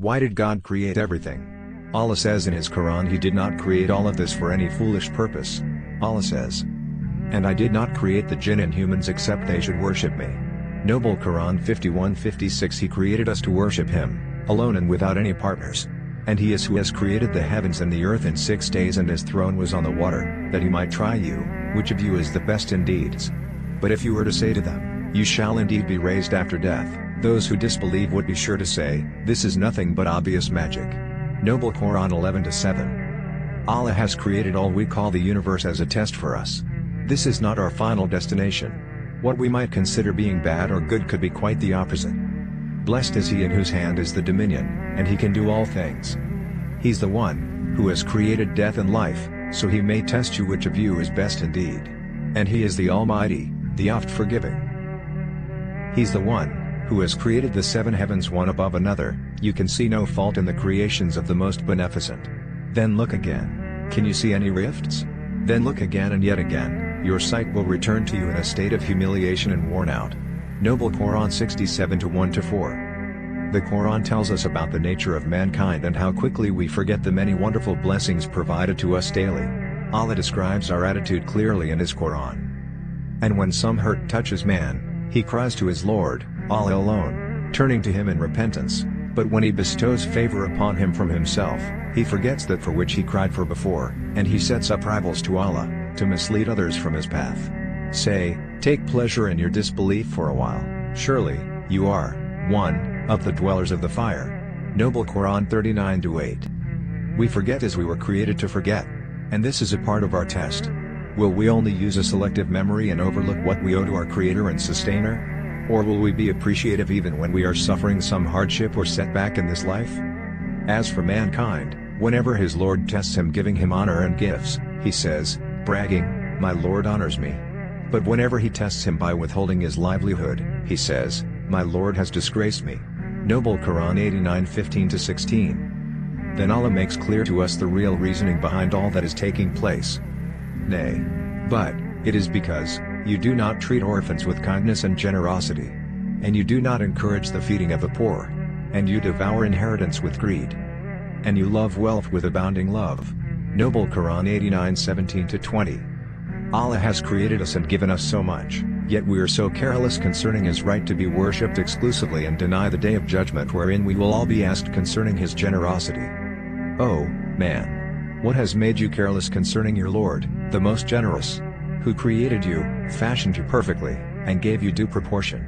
Why did God create everything? Allah says in his Quran, He did not create all of this for any foolish purpose. Allah says, "And I did not create the jinn and humans except they should worship me." Noble Quran 51:56. He created us to worship Him, alone and without any partners. And He is who has created the heavens and the earth in 6 days, and His throne was on the water, that He might try you, which of you is the best in deeds. But if you were to say to them, "You shall indeed be raised after death," those who disbelieve would be sure to say, "This is nothing but obvious magic." Noble Quran 11:7. Allah has created all we call the universe as a test for us. This is not our final destination. What we might consider being bad or good could be quite the opposite. Blessed is He in whose hand is the dominion, and He can do all things. He's the one who has created death and life, so He may test you which of you is best indeed. And He is the Almighty, the oft-forgiving. He's the one who has created the 7 heavens one above another. You can see no fault in the creations of the Most Beneficent. Then look again. Can you see any rifts? Then look again, and yet again. Your sight will return to you in a state of humiliation and worn out. Noble Quran 67:1-4. The Quran tells us about the nature of mankind and how quickly we forget the many wonderful blessings provided to us daily. Allah describes our attitude clearly in His Quran. "And when some hurt touches man, he cries to his Lord, Allah alone, turning to Him in repentance, but when He bestows favor upon him from Himself, he forgets that for which he cried for before, and he sets up rivals to Allah, to mislead others from His path." Say, take pleasure in your disbelief for a while, surely you are one of the dwellers of the fire. Noble Quran 39:8. We forget as we were created to forget. And this is a part of our test. Will we only use a selective memory and overlook what we owe to our Creator and Sustainer? Or will we be appreciative even when we are suffering some hardship or setback in this life? As for mankind, whenever his Lord tests him, giving him honor and gifts, he says, bragging, "My Lord honors me." But whenever He tests him by withholding his livelihood, he says, "My Lord has disgraced me." Noble Quran 89:15-16. Then Allah makes clear to us the real reasoning behind all that is taking place. "Nay, but it is because you do not treat orphans with kindness and generosity. And you do not encourage the feeding of the poor. And you devour inheritance with greed. And you love wealth with abounding love." Noble Quran 89:17-20. Allah has created us and given us so much, yet we are so careless concerning His right to be worshipped exclusively and deny the day of judgment wherein we will all be asked concerning His generosity. Oh, man! What has made you careless concerning your Lord, the most generous? Who created you, fashioned you perfectly, and gave you due proportion.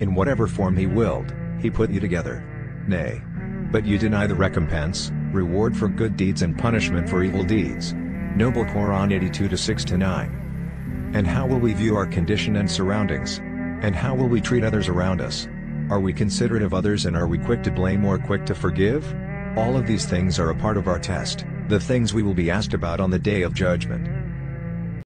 In whatever form He willed, He put you together. Nay, but you deny the recompense, reward for good deeds and punishment for evil deeds. Noble Quran 82:6-9. And how will we view our condition and surroundings? And how will we treat others around us? Are we considerate of others, and are we quick to blame or quick to forgive? All of these things are a part of our test, the things we will be asked about on the Day of Judgment.